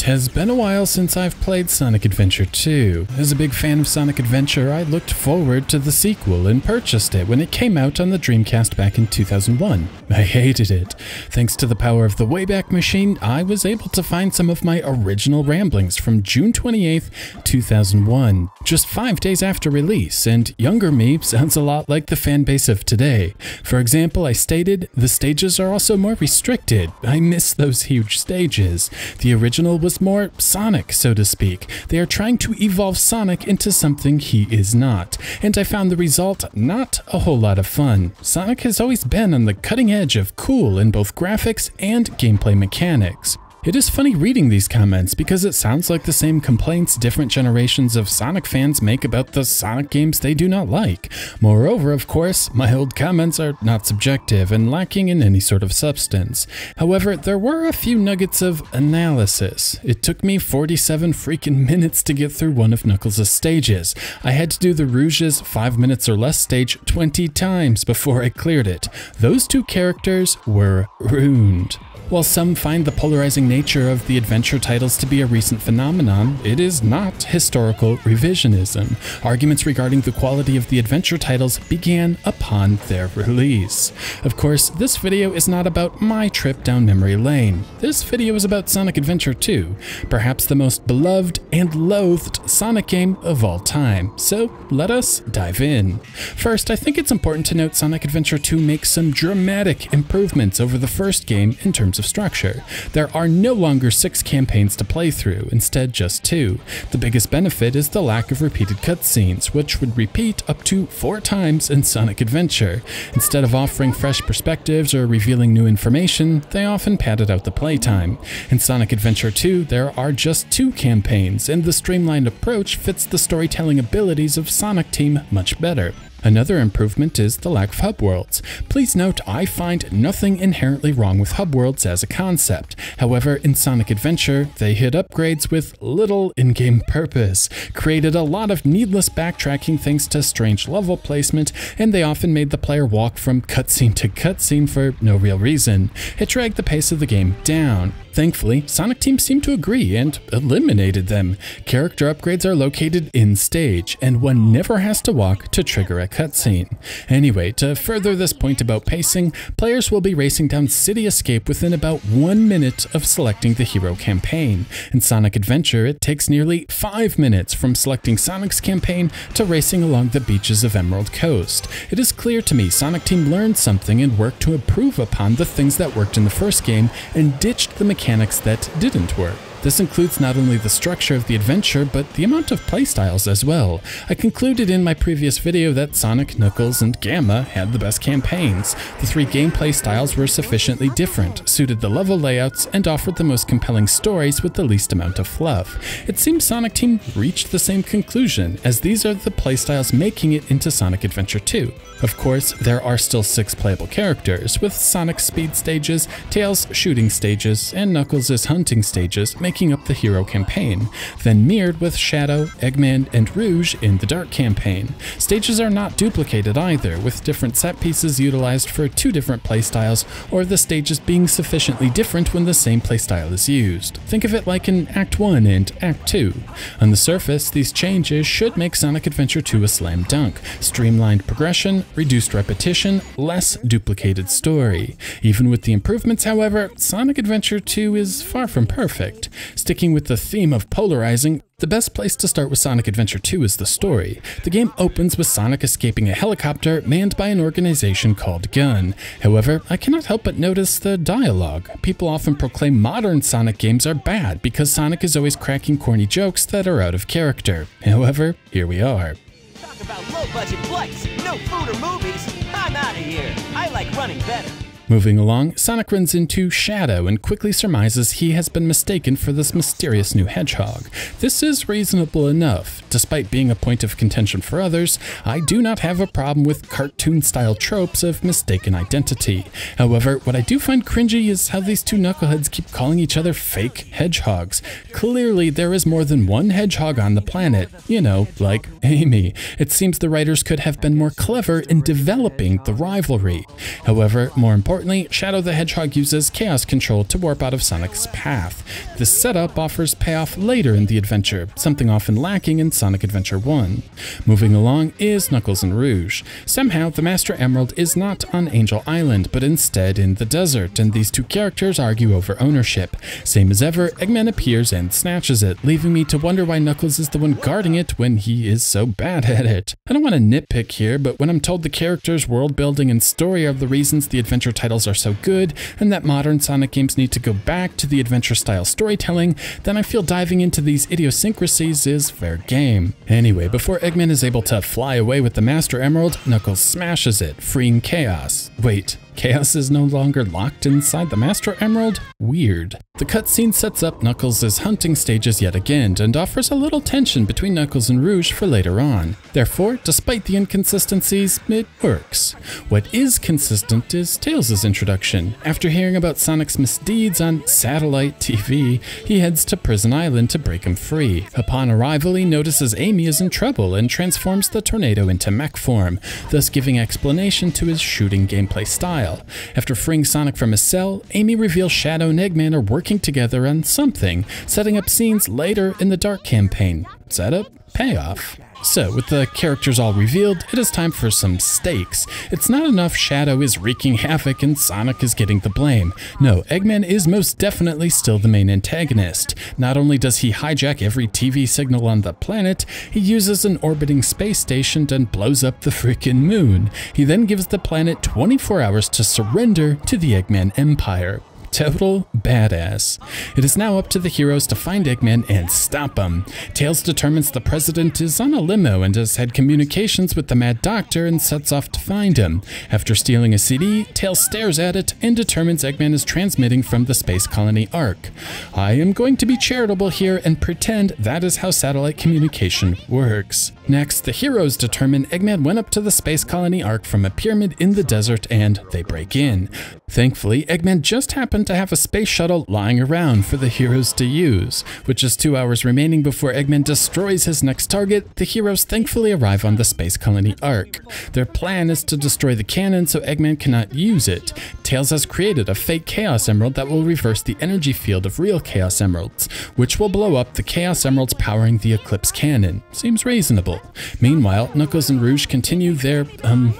It has been a while since I've played Sonic Adventure 2. As a big fan of Sonic Adventure, I looked forward to the sequel and purchased it when it came out on the Dreamcast back in 2001. I hated it. Thanks to the power of the Wayback Machine, I was able to find some of my original ramblings from June 28th, 2001, just 5 days after release, and younger me sounds a lot like the fanbase of today. For example, I stated, the stages are also more restricted. I miss those huge stages. The original was more Sonic, so to speak. They are trying to evolve Sonic into something he is not, and I found the result not a whole lot of fun. Sonic has always been on the cutting edge of cool in both graphics and gameplay mechanics. It is funny reading these comments because it sounds like the same complaints different generations of Sonic fans make about the Sonic games they do not like. Moreover, of course, my old comments are not subjective and lacking in any sort of substance. However, there were a few nuggets of analysis. It took me 47 freaking minutes to get through one of Knuckles' stages. I had to do the Rouge's 5 minutes or less stage 20 times before I cleared it. Those two characters were ruined. While some find the polarizing nature of the adventure titles to be a recent phenomenon, it is not historical revisionism. Arguments regarding the quality of the adventure titles began upon their release. Of course, this video is not about my trip down memory lane. This video is about Sonic Adventure 2, perhaps the most beloved and loathed Sonic game of all time. So let us dive in. First, I think it's important to note Sonic Adventure 2 makes some dramatic improvements over the first game in terms of structure. There are no longer 6 campaigns to play through, instead just 2. The biggest benefit is the lack of repeated cutscenes, which would repeat up to 4 times in Sonic Adventure. Instead of offering fresh perspectives or revealing new information, they often padded out the playtime. In Sonic Adventure 2, there are just 2 campaigns, and the streamlined approach fits the storytelling abilities of Sonic Team much better. Another improvement is the lack of hub worlds. Please note, I find nothing inherently wrong with hub worlds as a concept. However, in Sonic Adventure, they hid upgrades with little in-game purpose, created a lot of needless backtracking thanks to strange level placement, and they often made the player walk from cutscene to cutscene for no real reason. It dragged the pace of the game down. Thankfully, Sonic Team seemed to agree and eliminated them. Character upgrades are located in stage, and one never has to walk to trigger a cutscene. Anyway, to further this point about pacing, players will be racing down City Escape within about 1 minute of selecting the hero campaign. In Sonic Adventure, it takes nearly 5 minutes from selecting Sonic's campaign to racing along the beaches of Emerald Coast. It is clear to me Sonic Team learned something and worked to improve upon the things that worked in the first game and ditched the mechanics that didn't work. This includes not only the structure of the adventure, but the amount of playstyles as well. I concluded in my previous video that Sonic, Knuckles, and Gamma had the best campaigns. The 3 gameplay styles were sufficiently different, suited the level layouts, and offered the most compelling stories with the least amount of fluff. It seems Sonic Team reached the same conclusion, as these are the playstyles making it into Sonic Adventure 2. Of course, there are still 6 playable characters, with Sonic's speed stages, Tails' shooting stages, and Knuckles' hunting stages, making up the hero campaign, then mirrored with Shadow, Eggman, and Rouge in the Dark campaign. Stages are not duplicated either, with different set pieces utilized for 2 different playstyles, or the stages being sufficiently different when the same playstyle is used. Think of it like in Act 1 and Act 2. On the surface, these changes should make Sonic Adventure 2 a slam dunk. Streamlined progression, reduced repetition, less duplicated story. Even with the improvements, however, Sonic Adventure 2 is far from perfect. Sticking with the theme of polarizing, the best place to start with Sonic Adventure 2 is the story. The game opens with Sonic escaping a helicopter manned by an organization called Gun. However, I cannot help but notice the dialogue. People often proclaim modern Sonic games are bad because Sonic is always cracking corny jokes that are out of character. However, here we are. Talk about low-budget flights, no food or movies. I'm out of here. I like running better. Moving along, Sonic runs into Shadow and quickly surmises he has been mistaken for this mysterious new hedgehog. This is reasonable enough. Despite being a point of contention for others, I do not have a problem with cartoon-style tropes of mistaken identity. However, what I do find cringy is how these 2 knuckleheads keep calling each other fake hedgehogs. Clearly, there is more than one hedgehog on the planet. You know, like Amy. It seems the writers could have been more clever in developing the rivalry. However, more importantly, importantly, Shadow the Hedgehog uses Chaos Control to warp out of Sonic's path. This setup offers payoff later in the adventure, something often lacking in Sonic Adventure 1. Moving along is Knuckles and Rouge. Somehow, the Master Emerald is not on Angel Island, but instead in the desert, and these two characters argue over ownership. Same as ever, Eggman appears and snatches it, leaving me to wonder why Knuckles is the one guarding it when he is so bad at it. I don't want to nitpick here, but when I'm told the characters, world building, and story are the reasons the adventure titles are so good, and that modern Sonic games need to go back to the adventure style storytelling, then I feel diving into these idiosyncrasies is fair game. Anyway, before Eggman is able to fly away with the Master Emerald, Knuckles smashes it, freeing Chaos. Wait. Chaos is no longer locked inside the Master Emerald? Weird. The cutscene sets up Knuckles' hunting stages yet again and offers a little tension between Knuckles and Rouge for later on. Therefore, despite the inconsistencies, it works. What is consistent is Tails' introduction. After hearing about Sonic's misdeeds on satellite TV, he heads to Prison Island to break him free. Upon arrival, he notices Amy is in trouble and transforms the tornado into mech form, thus giving explanation to his shooting gameplay style. After freeing Sonic from his cell, Amy reveals Shadow and Eggman are working together on something, setting up scenes later in the Dark campaign. Setup, payoff. So, with the characters all revealed, it is time for some stakes. It's not enough Shadow is wreaking havoc and Sonic is getting the blame. No, Eggman is most definitely still the main antagonist. Not only does he hijack every TV signal on the planet, he uses an orbiting space station and blows up the freaking moon. He then gives the planet 24 hours to surrender to the Eggman Empire. Total badass. It is now up to the heroes to find Eggman and stop him. Tails determines the president is on a limo and has had communications with the Mad Doctor and sets off to find him. After stealing a CD, Tails stares at it and determines Eggman is transmitting from the Space Colony Ark. I am going to be charitable here and pretend that is how satellite communication works. Next, the heroes determine Eggman went up to the Space Colony Ark from a pyramid in the desert and they break in. Thankfully, Eggman just happened to have a space shuttle lying around for the heroes to use. With just 2 hours remaining before Eggman destroys his next target, the heroes thankfully arrive on the Space Colony Ark. Their plan is to destroy the cannon so Eggman cannot use it. Tails has created a fake Chaos Emerald that will reverse the energy field of real Chaos Emeralds, which will blow up the Chaos Emeralds powering the Eclipse Cannon. Seems reasonable. Meanwhile, Knuckles and Rouge continue their,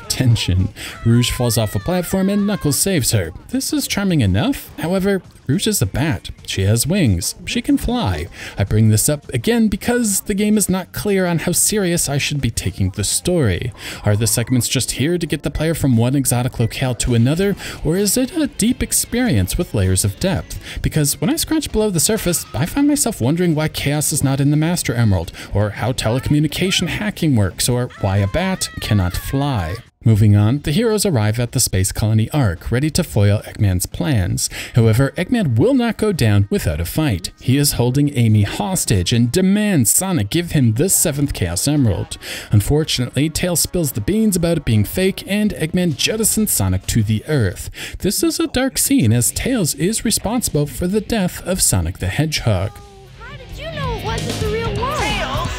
tension. Rouge falls off a platform and Knuckles saves her. This is charming enough. However, Rouge is a bat. She has wings. She can fly. I bring this up again because the game is not clear on how serious I should be taking the story. Are the segments just here to get the player from one exotic locale to another, or is it a deep experience with layers of depth? Because when I scratch below the surface, I find myself wondering why Chaos is not in the Master Emerald, or how telecommunication hacking works, or why a bat cannot fly. Moving on, the heroes arrive at the Space Colony Ark, ready to foil Eggman's plans. However, Eggman will not go down without a fight. He is holding Amy hostage and demands Sonic give him the 7th Chaos Emerald. Unfortunately, Tails spills the beans about it being fake and Eggman jettisons Sonic to the Earth. This is a dark scene as Tails is responsible for the death of Sonic the Hedgehog. How did you know it wasn't the real one? Tails?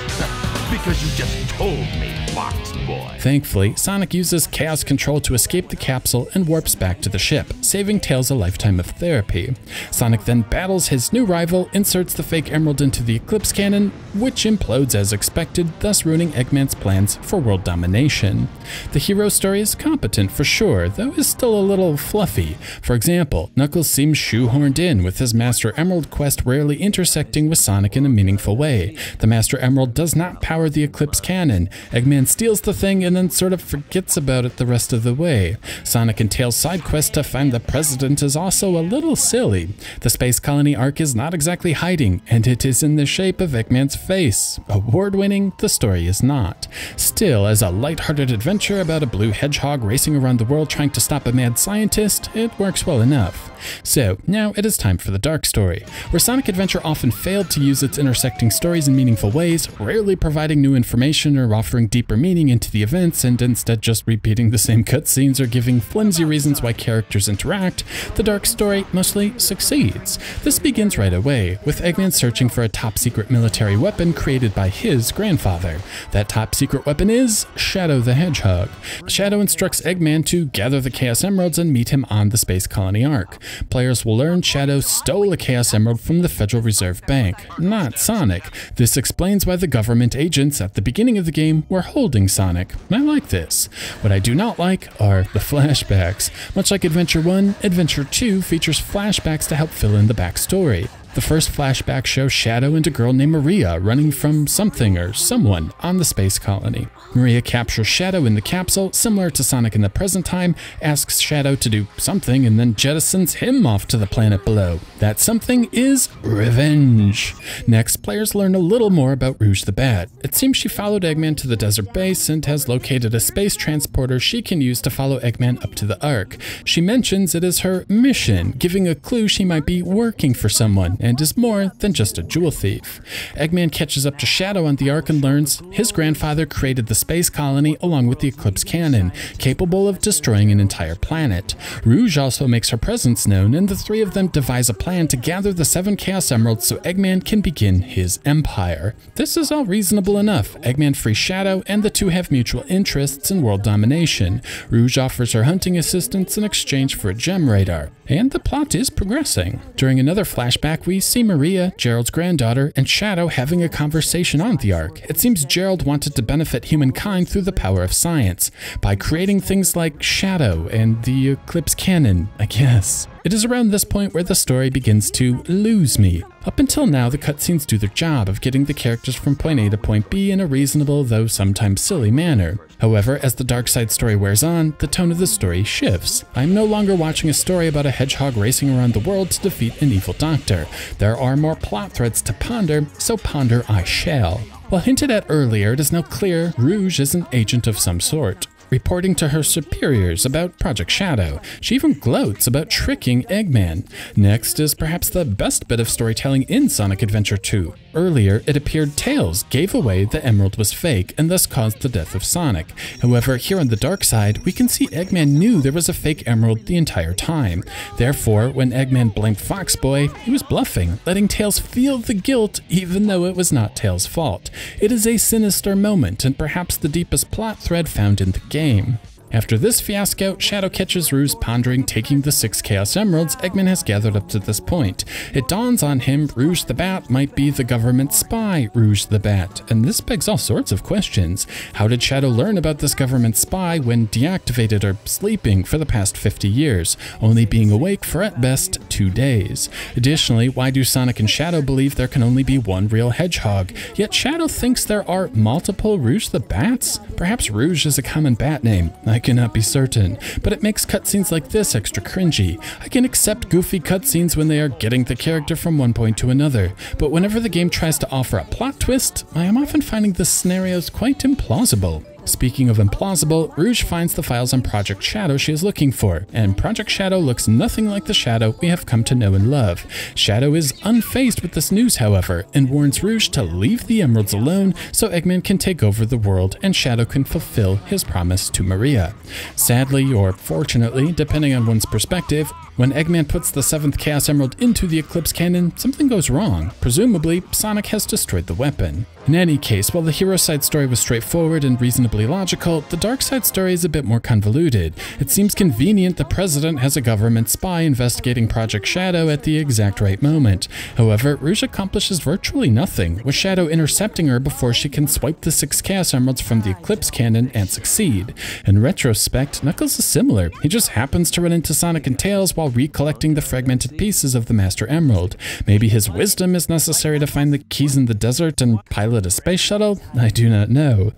Because you just told me, Fox Boy. Thankfully, Sonic uses Chaos Control to escape the capsule and warps back to the ship, saving Tails a lifetime of therapy. Sonic then battles his new rival, inserts the fake emerald into the Eclipse Cannon, which implodes as expected, thus ruining Eggman's plans for world domination. The hero story is competent for sure, though is still a little fluffy. For example, Knuckles seems shoehorned in, with his Master Emerald quest rarely intersecting with Sonic in a meaningful way. The Master Emerald does not power the Eclipse Cannon. Eggman steals the thing and then sort of forgets about it the rest of the way. Sonic and Tails' side quest to find the president is also a little silly. The Space Colony Ark is not exactly hiding, and it is in the shape of Eggman's face. Award-winning, the story is not. Still, as a lighthearted adventure about a blue hedgehog racing around the world trying to stop a mad scientist, it works well enough. So, now it is time for the dark story, where Sonic Adventure often failed to use its intersecting stories in meaningful ways, rarely providing new information or offering deeper meaning into the events, and instead just repeating the same cutscenes or giving flimsy reasons why characters interact. The dark story mostly succeeds. This begins right away, with Eggman searching for a top-secret military weapon created by his grandfather. That top-secret weapon is Shadow the Hedgehog. Shadow instructs Eggman to gather the Chaos Emeralds and meet him on the Space Colony Ark. Players will learn Shadow stole a Chaos Emerald from the Federal Reserve Bank, not Sonic. This explains why the government agents at the beginning of the game were holding Sonic. I like this. What I do not like are the flashbacks. Much like Adventure 1, Adventure 2 features flashbacks to help fill in the backstory. The first flashback shows Shadow and a girl named Maria running from something or someone on the space colony. Maria captures Shadow in the capsule, similar to Sonic in the present time, asks Shadow to do something, and then jettisons him off to the planet below. That something is revenge. Next, players learn a little more about Rouge the Bat. It seems she followed Eggman to the desert base and has located a space transporter she can use to follow Eggman up to the Ark. She mentions it is her mission, giving a clue she might be working for someone, and is more than just a jewel thief. Eggman catches up to Shadow on the Ark and learns his grandfather created the space colony along with the Eclipse Cannon, capable of destroying an entire planet. Rouge also makes her presence known, and the three of them devise a plan to gather the 7 Chaos Emeralds so Eggman can begin his empire. This is all reasonable enough. Eggman frees Shadow, and the two have mutual interests in world domination. Rouge offers her hunting assistance in exchange for a gem radar, and the plot is progressing. During another flashback, we see Maria, Gerald's granddaughter, and Shadow having a conversation on the Ark. It seems Gerald wanted to benefit humankind through the power of science, by creating things like Shadow and the Eclipse Cannon, I guess. It is around this point where the story begins to lose me. Up until now, the cutscenes do their job of getting the characters from point A to point B in a reasonable, though sometimes silly, manner. However, as the dark side story wears on, the tone of the story shifts. I am no longer watching a story about a hedgehog racing around the world to defeat an evil doctor. There are more plot threads to ponder, so ponder I shall. While hinted at earlier, it is now clear Rouge is an agent of some sort, reporting to her superiors about Project Shadow. She even gloats about tricking Eggman. Next is perhaps the best bit of storytelling in Sonic Adventure 2. Earlier, it appeared Tails gave away the emerald was fake and thus caused the death of Sonic. However, here on the dark side, we can see Eggman knew there was a fake emerald the entire time. Therefore, when Eggman blamed Foxboy, he was bluffing, letting Tails feel the guilt even though it was not Tails' fault. It is a sinister moment and perhaps the deepest plot thread found in the game. After this fiasco, Shadow catches Rouge pondering taking the 6 Chaos Emeralds Eggman has gathered up to this point. It dawns on him Rouge the Bat might be the government spy Rouge the Bat, and this begs all sorts of questions. How did Shadow learn about this government spy when deactivated or sleeping for the past 50 years, only being awake for at best 2 days? Additionally, why do Sonic and Shadow believe there can only be one real hedgehog, yet Shadow thinks there are multiple Rouge the Bats? Perhaps Rouge is a common bat name. I cannot be certain, but it makes cutscenes like this extra cringy. I can accept goofy cutscenes when they are getting the character from one point to another, but whenever the game tries to offer a plot twist, I am often finding the scenarios quite implausible. Speaking of implausible, Rouge finds the files on Project Shadow she is looking for, and Project Shadow looks nothing like the Shadow we have come to know and love. Shadow is unfazed with this news, however, and warns Rouge to leave the emeralds alone so Eggman can take over the world and Shadow can fulfill his promise to Maria. Sadly, or fortunately, depending on one's perspective, when Eggman puts the 7th Chaos Emerald into the Eclipse Cannon, something goes wrong. Presumably, Sonic has destroyed the weapon. In any case, while the hero side story was straightforward and reasonably logical, the dark side story is a bit more convoluted. It seems convenient the president has a government spy investigating Project Shadow at the exact right moment. However, Rouge accomplishes virtually nothing, with Shadow intercepting her before she can swipe the 6 Chaos Emeralds from the Eclipse Cannon and succeed. In retrospect, Knuckles is similar. He just happens to run into Sonic and Tails while recollecting the fragmented pieces of the Master Emerald. Maybe his wisdom is necessary to find the keys in the desert and pilot a space shuttle? I do not know.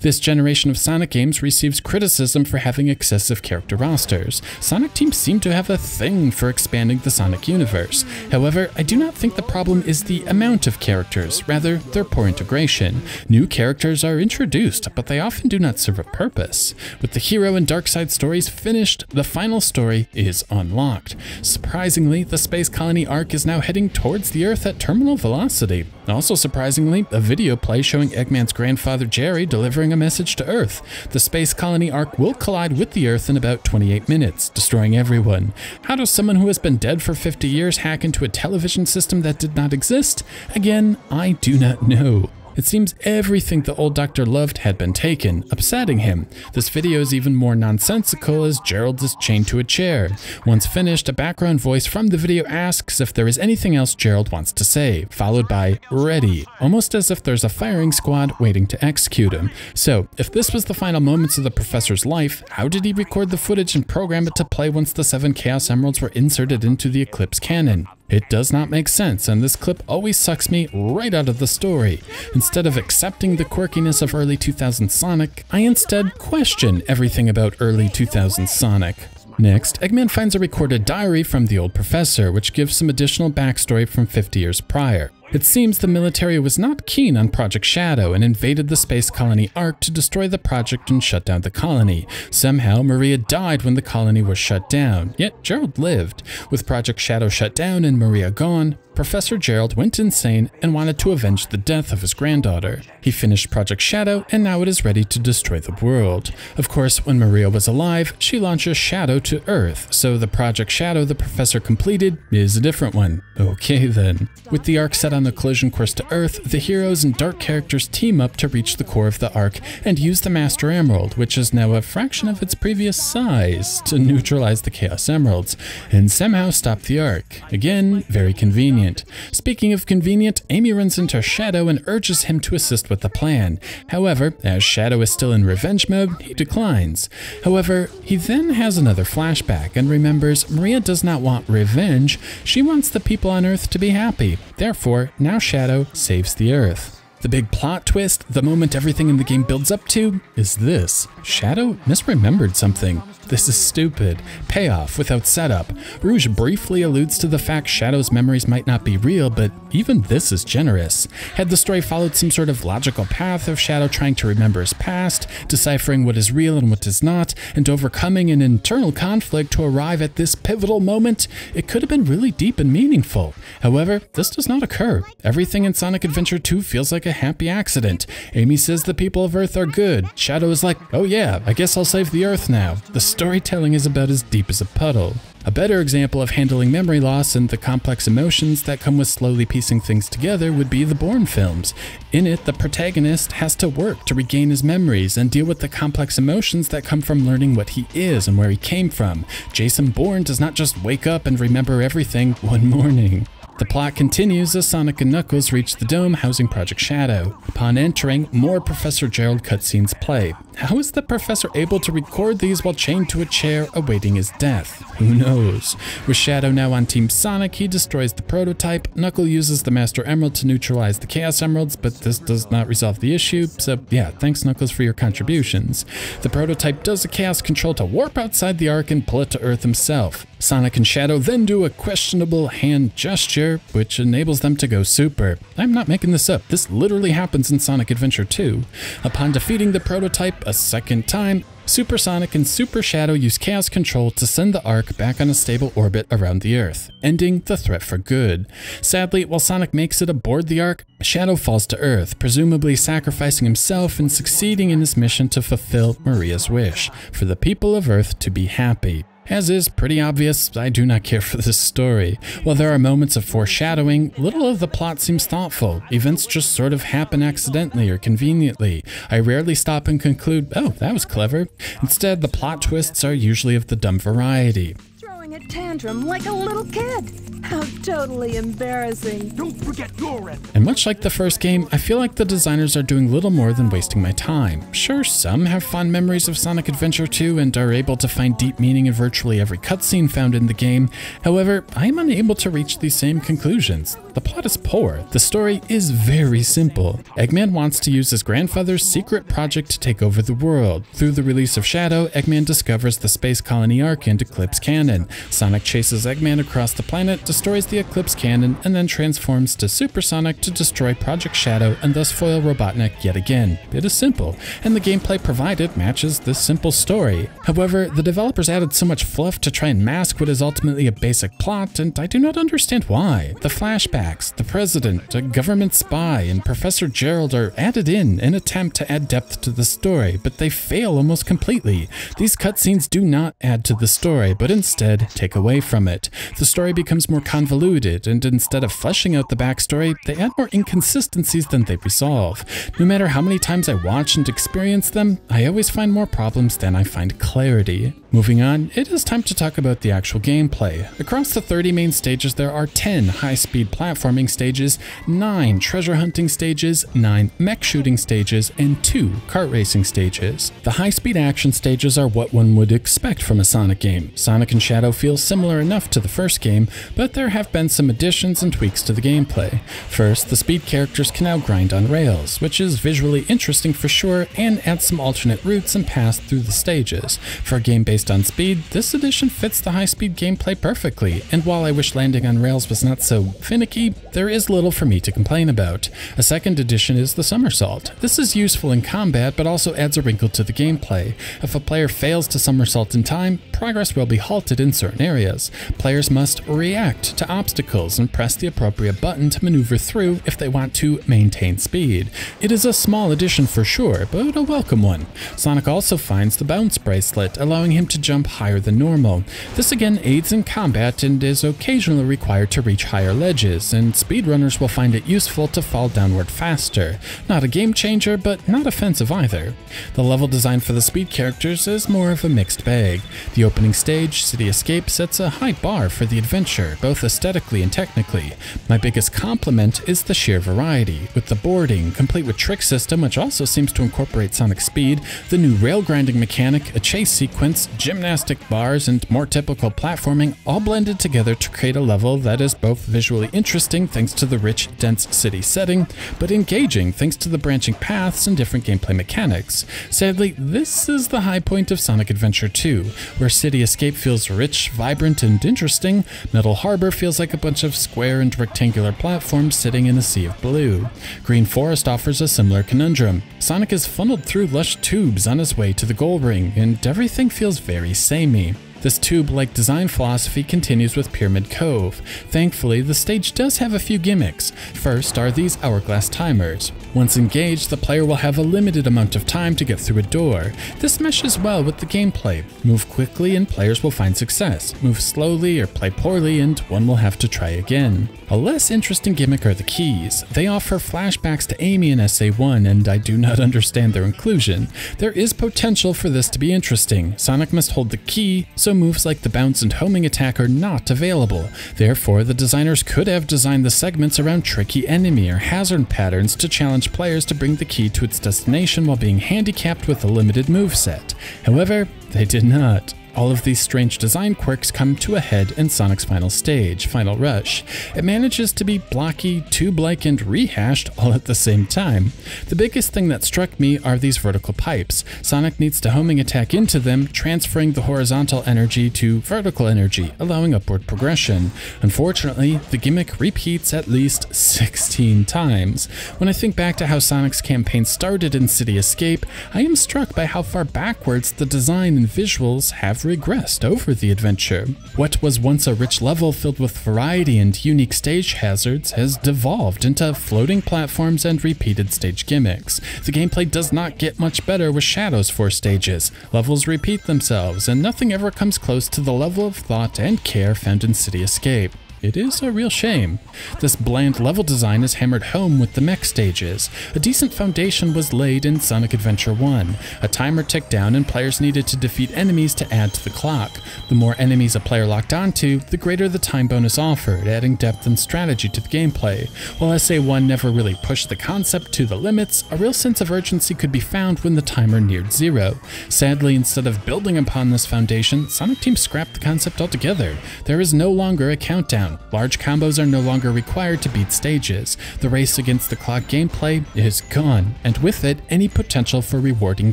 This generation of Sonic games receives criticism for having excessive character rosters. Sonic Team seem to have a thing for expanding the Sonic universe. However, I do not think the problem is the amount of characters, rather their poor integration. New characters are introduced, but they often do not serve a purpose. With the hero and dark side stories finished, the final story is unlocked. docked. Surprisingly, the Space Colony Ark is now heading towards the Earth at terminal velocity. Also surprisingly, a video play showing Eggman's grandfather Jerry delivering a message to Earth. The Space Colony Ark will collide with the Earth in about 28 minutes, destroying everyone. How does someone who has been dead for 50 years hack into a television system that did not exist? Again, I do not know. It seems everything the old doctor loved had been taken, upsetting him. This video is even more nonsensical as Gerald is chained to a chair. Once finished, a background voice from the video asks if there is anything else Gerald wants to say, followed by "ready," almost as if there's a firing squad waiting to execute him. So, if this was the final moments of the professor's life, how did he record the footage and program it to play once the 7 Chaos Emeralds were inserted into the Eclipse Cannon? It does not make sense, and this clip always sucks me right out of the story. Instead of accepting the quirkiness of early 2000s Sonic, I instead question everything about early 2000s Sonic. Next, Eggman finds a recorded diary from the old professor, which gives some additional backstory from 50 years prior. It seems the military was not keen on Project Shadow and invaded the Space Colony Ark to destroy the project and shut down the colony. Somehow, Maria died when the colony was shut down, yet Gerald lived. With Project Shadow shut down and Maria gone, Professor Gerald went insane and wanted to avenge the death of his granddaughter. He finished Project Shadow and now it is ready to destroy the world. Of course, when Maria was alive, she launches Shadow to Earth, so the Project Shadow the professor completed is a different one. Okay then. With the Ark set on the collision course to Earth, the heroes and dark characters team up to reach the core of the Ark and use the Master Emerald, which is now a fraction of its previous size, to neutralize the Chaos Emeralds and somehow stop the Ark. Again, very convenient. Speaking of convenient, Amy runs into Shadow and urges him to assist with the plan. However, as Shadow is still in revenge mode, he declines. However, he then has another flashback and remembers Maria does not want revenge, she wants the people on Earth to be happy. Therefore, now Shadow saves the Earth. The big plot twist, the moment everything in the game builds up to, is this. Shadow misremembered something. This is stupid. Payoff without setup. Rouge briefly alludes to the fact Shadow's memories might not be real, but even this is generous. Had the story followed some sort of logical path of Shadow trying to remember his past, deciphering what is real and what is not, and overcoming an internal conflict to arrive at this pivotal moment, it could have been really deep and meaningful. However, this does not occur. Everything in Sonic Adventure 2 feels like a happy accident. Amy says the people of Earth are good. Shadow is like, oh yeah, I guess I'll save the Earth now. The storytelling is about as deep as a puddle. A better example of handling memory loss and the complex emotions that come with slowly piecing things together would be the Bourne films. In it, the protagonist has to work to regain his memories and deal with the complex emotions that come from learning what he is and where he came from. Jason Bourne does not just wake up and remember everything one morning. The plot continues as Sonic and Knuckles reach the dome housing Project Shadow. Upon entering, more Professor Gerald cutscenes play. How is the professor able to record these while chained to a chair awaiting his death? Who knows? With Shadow now on Team Sonic, he destroys the prototype. Knuckles uses the Master Emerald to neutralize the Chaos Emeralds, but this does not resolve the issue, so yeah, thanks Knuckles for your contributions. The prototype does a Chaos Control to warp outside the Ark and pull it to Earth himself. Sonic and Shadow then do a questionable hand gesture, which enables them to go super. I'm not making this up, this literally happens in Sonic Adventure 2. Upon defeating the prototype a second time, Super Sonic and Super Shadow use Chaos Control to send the Ark back on a stable orbit around the Earth, ending the threat for good. Sadly, while Sonic makes it aboard the Ark, Shadow falls to Earth, presumably sacrificing himself and succeeding in his mission to fulfill Maria's wish, for the people of Earth to be happy. As is pretty obvious, I do not care for this story. While there are moments of foreshadowing, little of the plot seems thoughtful. Events just sort of happen accidentally or conveniently. I rarely stop and conclude, oh, that was clever. Instead, the plot twists are usually of the dumb variety. Throwing a tantrum like a little kid. How totally embarrassing. Don't forget your end. And much like the first game, I feel like the designers are doing little more than wasting my time. Sure, some have fond memories of Sonic Adventure 2 and are able to find deep meaning in virtually every cutscene found in the game. However, I am unable to reach these same conclusions. The plot is poor, the story is very simple. Eggman wants to use his grandfather's secret project to take over the world. Through the release of Shadow, Eggman discovers the Space Colony Ark and Eclipse Cannon. Sonic chases Eggman across the planet, destroys the Eclipse Cannon, and then transforms to Super Sonic to destroy Project Shadow and thus foil Robotnik yet again. It is simple, and the gameplay provided matches this simple story. However, the developers added so much fluff to try and mask what is ultimately a basic plot, and I do not understand why. The flashbacks, the president, a government spy, and Professor Gerald are added in an attempt to add depth to the story, but they fail almost completely. These cutscenes do not add to the story, but instead take away from it. The story becomes more convoluted, and instead of fleshing out the backstory, they add more inconsistencies than they resolve. No matter how many times I watch and experience them, I always find more problems than I find clarity. Moving on, it is time to talk about the actual gameplay. Across the 30 main stages, there are 10 high-speed platforming stages, 9 treasure hunting stages, 9 mech shooting stages, and 2 kart racing stages. The high-speed action stages are what one would expect from a Sonic game. Sonic and Shadow feel similar enough to the first game, but there have been some additions and tweaks to the gameplay. First, the speed characters can now grind on rails, which is visually interesting for sure, and adds some alternate routes and paths through the stages. For a game based on speed, this edition fits the high-speed gameplay perfectly, and while I wish landing on rails was not so finicky, there is little for me to complain about. A second addition is the somersault. This is useful in combat, but also adds a wrinkle to the gameplay. If a player fails to somersault in time, progress will be halted in certain areas. Players must react to obstacles and press the appropriate button to maneuver through if they want to maintain speed. It is a small addition for sure, but a welcome one. Sonic also finds the bounce bracelet, allowing him to jump higher than normal. This again aids in combat and is occasionally required to reach higher ledges, and speedrunners will find it useful to fall downward faster. Not a game changer, but not offensive either. The level design for the speed characters is more of a mixed bag. The opening stage, City Escape, sets a high bar for the adventure, both aesthetically and technically. My biggest compliment is the sheer variety, with the boarding, complete with trick system which also seems to incorporate Sonic's speed, the new rail grinding mechanic, a chase sequence, gymnastic bars, and more typical platforming all blended together to create a level that is both visually interesting thanks to the rich, dense city setting, but engaging thanks to the branching paths and different gameplay mechanics. Sadly, this is the high point of Sonic Adventure 2, where City Escape feels rich, vibrant, and interesting. Metal Harbor feels like a bunch of square and rectangular platforms sitting in a sea of blue. Green Forest offers a similar conundrum. Sonic is funneled through lush tubes on his way to the goal ring, and everything feels very samey. This tube-like design philosophy continues with Pyramid Cove. Thankfully, the stage does have a few gimmicks. First are these hourglass timers. Once engaged, the player will have a limited amount of time to get through a door. This meshes well with the gameplay. Move quickly and players will find success. Move slowly or play poorly and one will have to try again. A less interesting gimmick are the keys. They offer flashbacks to Amy in SA1, and I do not understand their inclusion. There is potential for this to be interesting. Sonic must hold the key, so moves like the bounce and homing attack are not available. Therefore, the designers could have designed the segments around tricky enemy or hazard patterns to challenge players to bring the key to its destination while being handicapped with a limited moveset. However, they did not. All of these strange design quirks come to a head in Sonic's final stage, Final Rush. It manages to be blocky, tube-like, and rehashed all at the same time. The biggest thing that struck me are these vertical pipes. Sonic needs to homing attack into them, transferring the horizontal energy to vertical energy, allowing upward progression. Unfortunately, the gimmick repeats at least 16 times. When I think back to how Sonic's campaign started in City Escape, I am struck by how far backwards the design and visuals have regressed over the adventure. What was once a rich level filled with variety and unique stage hazards has devolved into floating platforms and repeated stage gimmicks. The gameplay does not get much better with Shadow's 4 stages. Levels repeat themselves, and nothing ever comes close to the level of thought and care found in City Escape. It is a real shame. This bland level design is hammered home with the mech stages. A decent foundation was laid in Sonic Adventure 1. A timer ticked down and players needed to defeat enemies to add to the clock. The more enemies a player locked onto, the greater the time bonus offered, adding depth and strategy to the gameplay. While SA1 never really pushed the concept to the limits, a real sense of urgency could be found when the timer neared zero. Sadly, instead of building upon this foundation, Sonic Team scrapped the concept altogether. There is no longer a countdown. down. Large combos are no longer required to beat stages. The race against the clock gameplay is gone, and with it, any potential for rewarding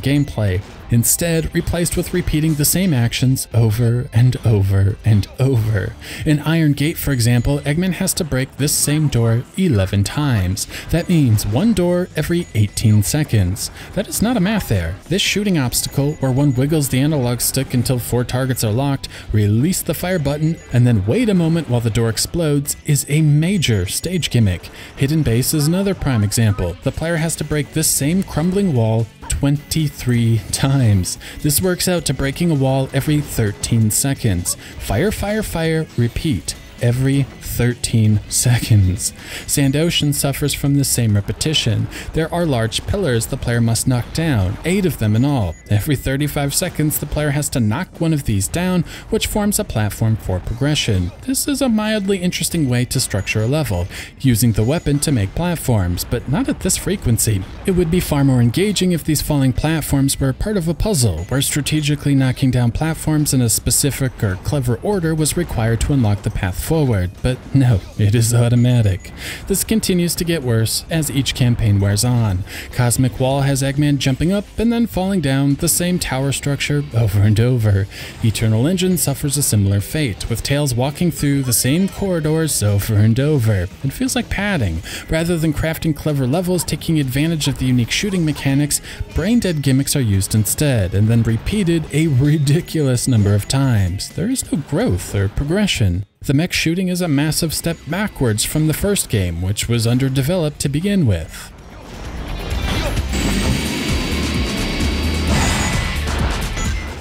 gameplay. Instead, replaced with repeating the same actions over and over and over. In Iron Gate, for example, Eggman has to break this same door 11 times. That means one door every 18 seconds. That is not a math error. This shooting obstacle, where one wiggles the analog stick until 4 targets are locked, release the fire button, and then wait a moment while the door explodes, is a major stage gimmick. Hidden Base is another prime example. The player has to break this same crumbling wall 23 times. This works out to breaking a wall every 13 seconds. Fire, fire, fire, repeat. Every 13 seconds. Sand Ocean suffers from the same repetition. There are large pillars the player must knock down, 8 of them in all. Every 35 seconds, the player has to knock one of these down, which forms a platform for progression. This is a mildly interesting way to structure a level, using the weapon to make platforms, but not at this frequency. It would be far more engaging if these falling platforms were part of a puzzle, where strategically knocking down platforms in a specific or clever order was required to unlock the path forward, but no, it is automatic. This continues to get worse as each campaign wears on. Cosmic Wall has Eggman jumping up and then falling down the same tower structure over and over. Eternal Engine suffers a similar fate, with Tails walking through the same corridors over and over. It feels like padding. Rather than crafting clever levels taking advantage of the unique shooting mechanics, brain-dead gimmicks are used instead, and then repeated a ridiculous number of times. There is no growth or progression. The mech shooting is a massive step backwards from the first game, which was underdeveloped to begin with.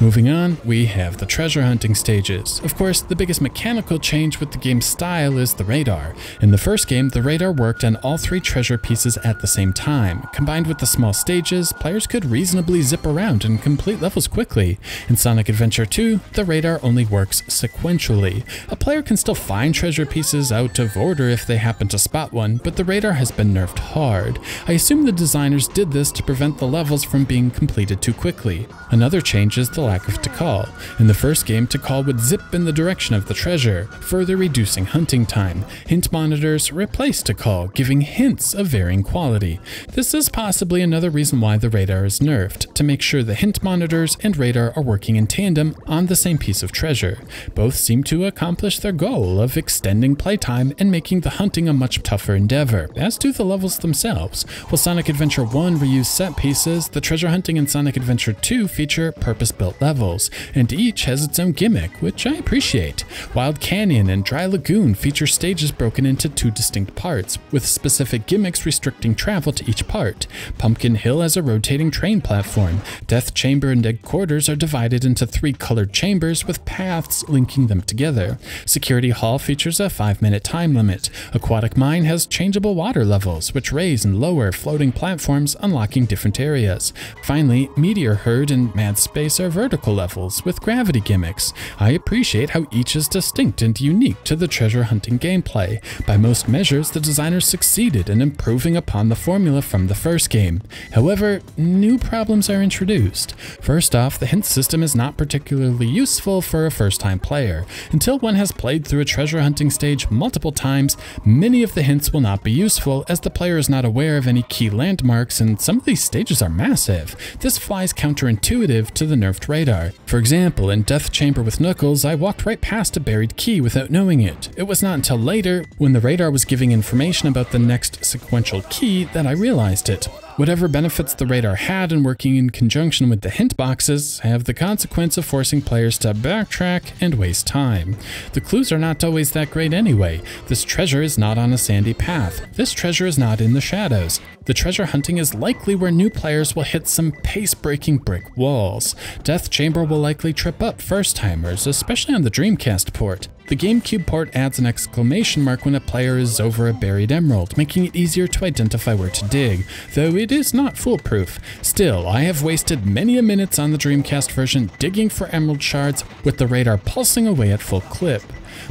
Moving on, we have the treasure hunting stages. Of course, the biggest mechanical change with the game's style is the radar. In the first game, the radar worked on all 3 treasure pieces at the same time. Combined with the small stages, players could reasonably zip around and complete levels quickly. In Sonic Adventure 2, the radar only works sequentially. A player can still find treasure pieces out of order if they happen to spot one, but the radar has been nerfed hard. I assume the designers did this to prevent the levels from being completed too quickly. Another change is the lack of Tikal. In the first game, Tikal would zip in the direction of the treasure, further reducing hunting time. Hint monitors replaced Tikal, giving hints of varying quality. This is possibly another reason why the radar is nerfed, to make sure the hint monitors and radar are working in tandem on the same piece of treasure. Both seem to accomplish their goal of extending playtime and making the hunting a much tougher endeavor, as do the levels themselves. While Sonic Adventure 1 reused set pieces, the treasure hunting in Sonic Adventure 2 feature purpose-built levels, and each has its own gimmick, which I appreciate. Wild Canyon and Dry Lagoon feature stages broken into 2 distinct parts, with specific gimmicks restricting travel to each part. Pumpkin Hill has a rotating train platform. Death Chamber and Egg Quarters are divided into 3 colored chambers with paths linking them together. Security Hall features a 5-minute time limit. Aquatic Mine has changeable water levels, which raise and lower floating platforms, unlocking different areas. Finally, Meteor Herd and Mad Space are vertical levels with gravity gimmicks. I appreciate how each is distinct and unique to the treasure hunting gameplay. By most measures, the designers succeeded in improving upon the formula from the first game. However, new problems are introduced. First off, the hint system is not particularly useful for a first-time player. Until one has played through a treasure hunting stage multiple times, many of the hints will not be useful as the player is not aware of any key landmarks, and some of these stages are massive. This flies counterintuitive to the nerfed radar. For example, in Death Chamber with Knuckles, I walked right past a buried key without knowing it. It was not until later, when the radar was giving information about the next sequential key, that I realized it. Whatever benefits the radar had in working in conjunction with the hint boxes have the consequence of forcing players to backtrack and waste time. The clues are not always that great anyway. This treasure is not on a sandy path. This treasure is not in the shadows. The treasure hunting is likely where new players will hit some pace-breaking brick walls. Death Chamber will likely trip up first-timers, especially on the Dreamcast port. The GameCube port adds an exclamation mark when a player is over a buried emerald, making it easier to identify where to dig, though it is not foolproof. Still, I have wasted many minutes on the Dreamcast version digging for emerald shards with the radar pulsing away at full clip.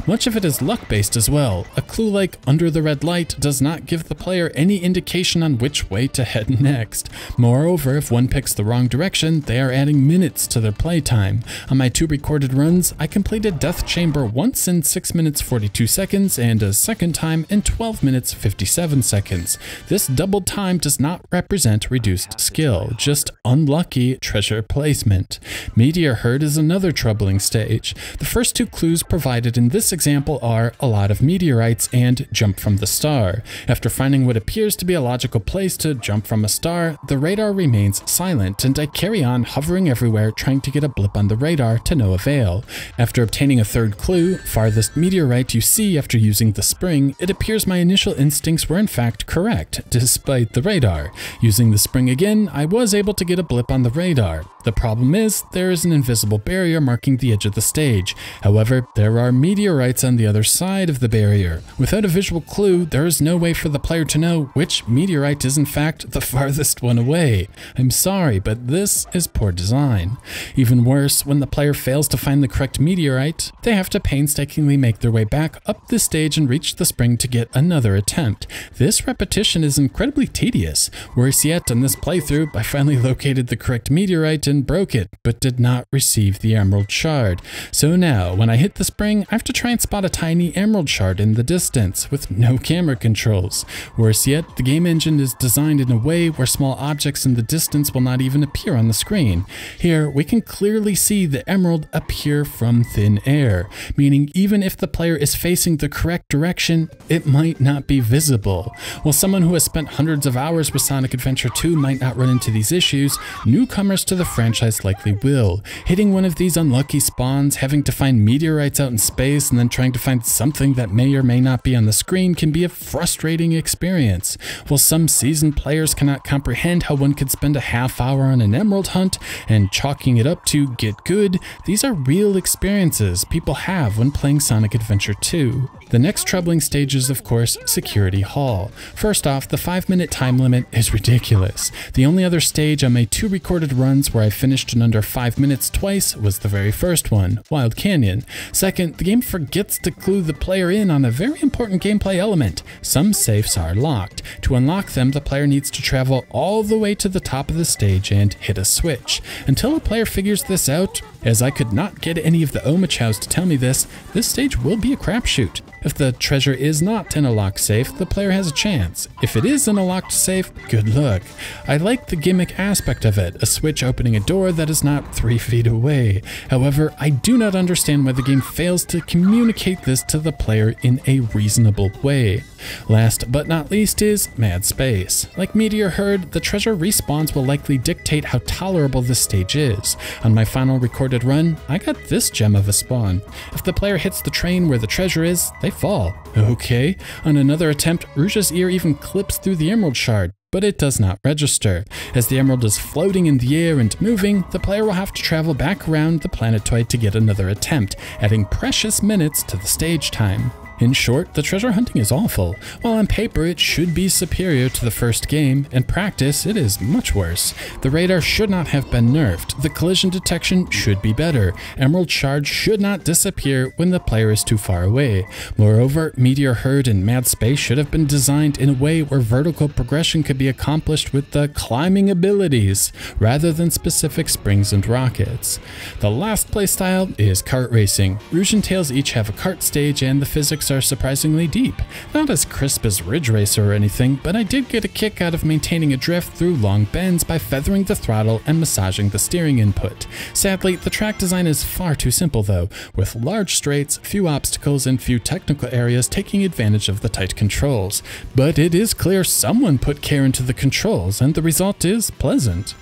Much of it is luck-based as well. A clue like Under the Red Light does not give the player any indication on which way to head next. Moreover, if one picks the wrong direction, they are adding minutes to their playtime. On my two recorded runs, I completed Death Chamber once in 6 minutes 42 seconds and a second time in 12 minutes 57 seconds. This doubled time does not represent reduced skill, just unlucky treasure placement. Meteor Herd is another troubling stage. The first two clues provided in this example are a lot of meteorites and jump from the star. After finding what appears to be a logical place to jump from a star, the radar remains silent and I carry on hovering everywhere trying to get a blip on the radar to no avail. After obtaining a third clue, farthest meteorite you see after using the spring, it appears my initial instincts were in fact correct, despite the radar. Using the spring again, I was able to get a blip on the radar. The problem is, there is an invisible barrier marking the edge of the stage. However, there are meteorites on the other side of the barrier. Without a visual clue, there is no way for the player to know which meteorite is in fact the farthest one away. I'm sorry, but this is poor design. Even worse, when the player fails to find the correct meteorite, they have to painstakingly make their way back up the stage and reach the spring to get another attempt. This repetition is incredibly tedious. Worse yet, in this playthrough, I finally located the correct meteorite and broke it, but did not receive the emerald shard. So now, when I hit the spring, I have to try and spot a tiny emerald shard in the distance, with no camera controls. Worse yet, the game engine is designed in a way where small objects in the distance will not even appear on the screen. Here, we can clearly see the emerald appear from thin air, meaning even if the player is facing the correct direction, it might not be visible. While someone who has spent hundreds of hours with Sonic Adventure 2 might not run into these issues, newcomers to the franchise likely will. Hitting one of these unlucky spawns, having to find meteorites out in space, and then trying to find something that may or may not be on the screen can be a frustrating experience. While some seasoned players cannot comprehend how one could spend a half hour on an emerald hunt and chalking it up to get good, these are real experiences people have when playing Sonic Adventure 2. The next troubling stage is, of course, Security Hall. First off, the 5-minute time limit is ridiculous. The only other stage on my two recorded runs where I finished in under 5 minutes twice was the very first one, Wild Canyon. Second, the game forgets to clue the player in on a very important gameplay element. Some safes are locked. To unlock them, the player needs to travel all the way to the top of the stage and hit a switch. Until a player figures this out, as I could not get any of the Omachows to tell me this stage will be a crapshoot. If the treasure is not in a locked safe, the player has a chance. If it is in a locked safe, good luck. I like the gimmick aspect of it, a switch opening a door that is not 3 feet away. However, I do not understand why the game fails to communicate this to the player in a reasonable way. Last but not least is Mad Space. Like Meteor Herd, the treasure respawns will likely dictate how tolerable this stage is. On my final recorded run, I got this gem of a spawn. If the player hits the train where the treasure is, they fall. Okay. On another attempt, Rouge's ear even clips through the emerald shard, but it does not register. As the emerald is floating in the air and moving, the player will have to travel back around the planetoid to get another attempt, adding precious minutes to the stage time. In short, the treasure hunting is awful. While on paper it should be superior to the first game, in practice it is much worse. The radar should not have been nerfed, the collision detection should be better, emerald shards should not disappear when the player is too far away. Moreover, Meteor Herd and Mad Space should have been designed in a way where vertical progression could be accomplished with the climbing abilities, rather than specific springs and rockets. The last playstyle is kart racing. Rouge and Tails each have a kart stage and the physics are surprisingly deep. Not as crisp as Ridge Racer or anything, but I did get a kick out of maintaining a drift through long bends by feathering the throttle and massaging the steering input. Sadly, the track design is far too simple though, with large straights, few obstacles, and few technical areas taking advantage of the tight controls. But it is clear someone put care into the controls, and the result is pleasant.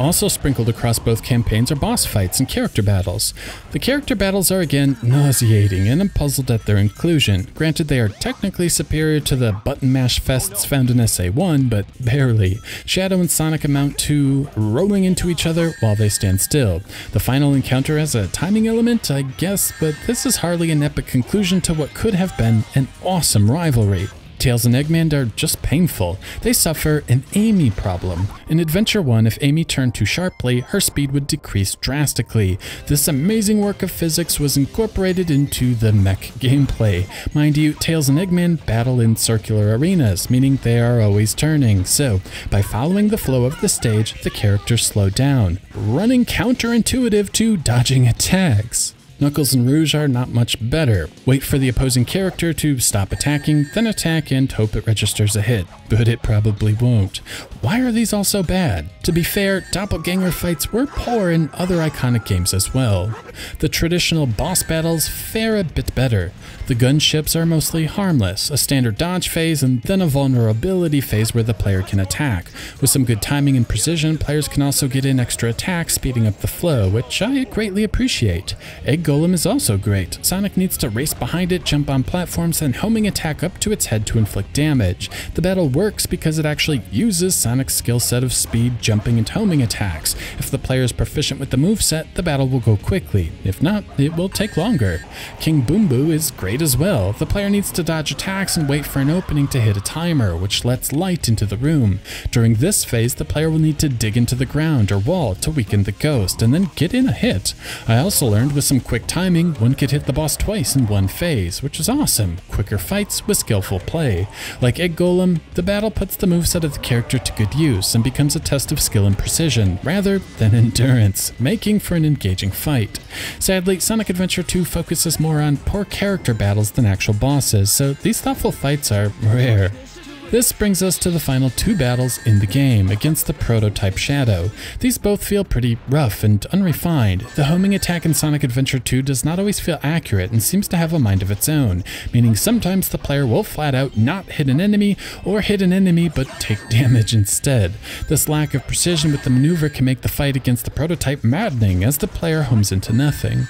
Also sprinkled across both campaigns are boss fights and character battles. The character battles are again nauseating, and I'm puzzled at their inclusion. Granted, they are technically superior to the button mash fests found in SA1, but barely. Shadow and Sonic amount to rolling into each other while they stand still. The final encounter has a timing element, I guess, but this is hardly an epic conclusion to what could have been an awesome rivalry. Tails and Eggman are just painful. They suffer an Amy problem. In Adventure 1, if Amy turned too sharply, her speed would decrease drastically. This amazing work of physics was incorporated into the mech gameplay. Mind you, Tails and Eggman battle in circular arenas, meaning they are always turning. So, by following the flow of the stage, the characters slow down, running counterintuitive to dodging attacks. Knuckles and Rouge are not much better. Wait for the opposing character to stop attacking, then attack and hope it registers a hit, but it probably won't. Why are these all so bad? To be fair, doppelganger fights were poor in other iconic games as well. The traditional boss battles fare a bit better. The gunships are mostly harmless, a standard dodge phase and then a vulnerability phase where the player can attack. With some good timing and precision, players can also get in extra attacks, speeding up the flow, which I greatly appreciate. Egg Golem is also great. Sonic needs to race behind it, jump on platforms, and homing attack up to its head to inflict damage. The battle works because it actually uses Sonic's skill set of speed, jumping, and homing attacks. If the player is proficient with the moveset, the battle will go quickly. If not, it will take longer. King Boom Boo is great as well. The player needs to dodge attacks and wait for an opening to hit a timer, which lets light into the room. During this phase, the player will need to dig into the ground or wall to weaken the ghost, and then get in a hit. I also learned with some quick timing, one could hit the boss twice in one phase, which is awesome. Quicker fights with skillful play. Like Egg Golem, the battle puts the moveset of the character to good use and becomes a test of skill and precision, rather than endurance, making for an engaging fight. Sadly, Sonic Adventure 2 focuses more on poor character battles than actual bosses, so these thoughtful fights are rare. This brings us to the final two battles in the game, against the prototype Shadow. These both feel pretty rough and unrefined. The homing attack in Sonic Adventure 2 does not always feel accurate and seems to have a mind of its own, meaning sometimes the player will flat out not hit an enemy, or hit an enemy but take damage instead. This lack of precision with the maneuver can make the fight against the prototype maddening as the player homes into nothing.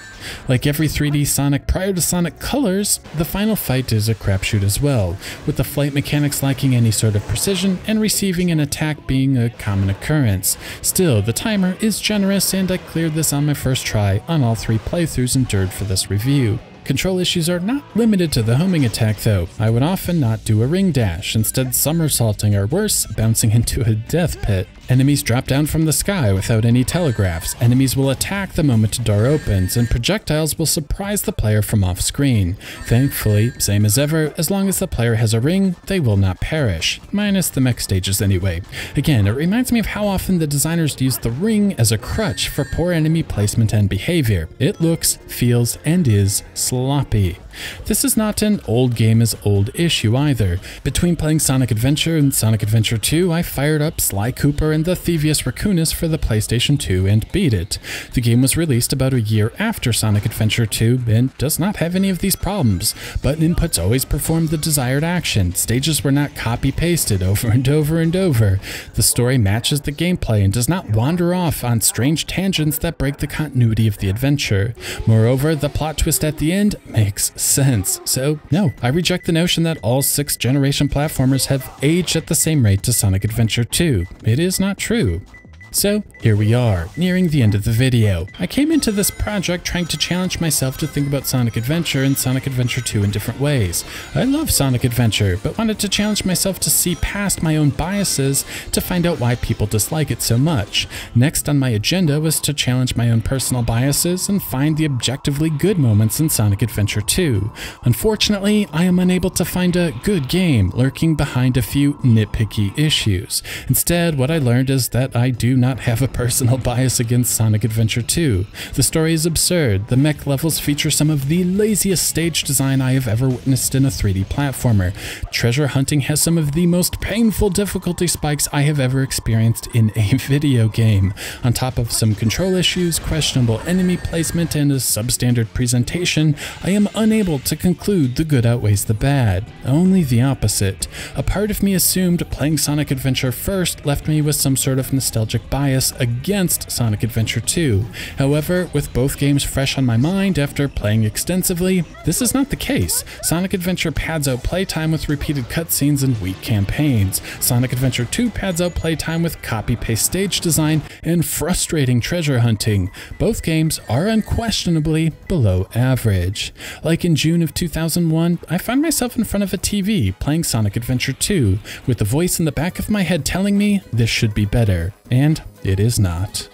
Like every 3D Sonic prior to Sonic Colors, the final fight is a crapshoot as well, with the flight mechanics lacking any sort of precision and receiving an attack being a common occurrence. Still, the timer is generous and I cleared this on my first try on all three playthroughs endured for this review. Control issues are not limited to the homing attack though. I would often not do a ring dash, instead somersaulting or worse, bouncing into a death pit. Enemies drop down from the sky without any telegraphs. Enemies will attack the moment a door opens, and projectiles will surprise the player from off screen. Thankfully, same as ever, as long as the player has a ring, they will not perish. Minus the mech stages anyway. Again, it reminds me of how often the designers use the ring as a crutch for poor enemy placement and behavior. It looks, feels, and is sloppy. This is not an old game is old issue either. Between playing Sonic Adventure and Sonic Adventure 2, I fired up Sly Cooper and the Thievius Raccoonus for the PlayStation 2 and beat it. The game was released about a year after Sonic Adventure 2 and does not have any of these problems. Button inputs always performed the desired action, stages were not copy-pasted over and over and over. The story matches the gameplay and does not wander off on strange tangents that break the continuity of the adventure. Moreover, the plot twist at the end makes sense. So no, I reject the notion that all 6th generation platformers have aged at the same rate to Sonic Adventure 2. It is not true. So here we are, nearing the end of the video. I came into this project trying to challenge myself to think about Sonic Adventure and Sonic Adventure 2 in different ways. I love Sonic Adventure, but wanted to challenge myself to see past my own biases to find out why people dislike it so much. Next on my agenda was to challenge my own personal biases and find the objectively good moments in Sonic Adventure 2. Unfortunately, I am unable to find a good game lurking behind a few nitpicky issues. Instead, what I learned is that I do not have a personal bias against Sonic Adventure 2. The story is absurd, the mech levels feature some of the laziest stage design I have ever witnessed in a 3D platformer. Treasure hunting has some of the most painful difficulty spikes I have ever experienced in a video game. On top of some control issues, questionable enemy placement, and a substandard presentation, I am unable to conclude the good outweighs the bad. Only the opposite. A part of me assumed playing Sonic Adventure first left me with some sort of nostalgic bias against Sonic Adventure 2. However, with both games fresh on my mind after playing extensively, this is not the case. Sonic Adventure pads out playtime with repeated cutscenes and weak campaigns. Sonic Adventure 2 pads out playtime with copy-paste stage design and frustrating treasure hunting. Both games are unquestionably below average. Like in June of 2001, I found myself in front of a TV playing Sonic Adventure 2, with the voice in the back of my head telling me this should be better, and it is not.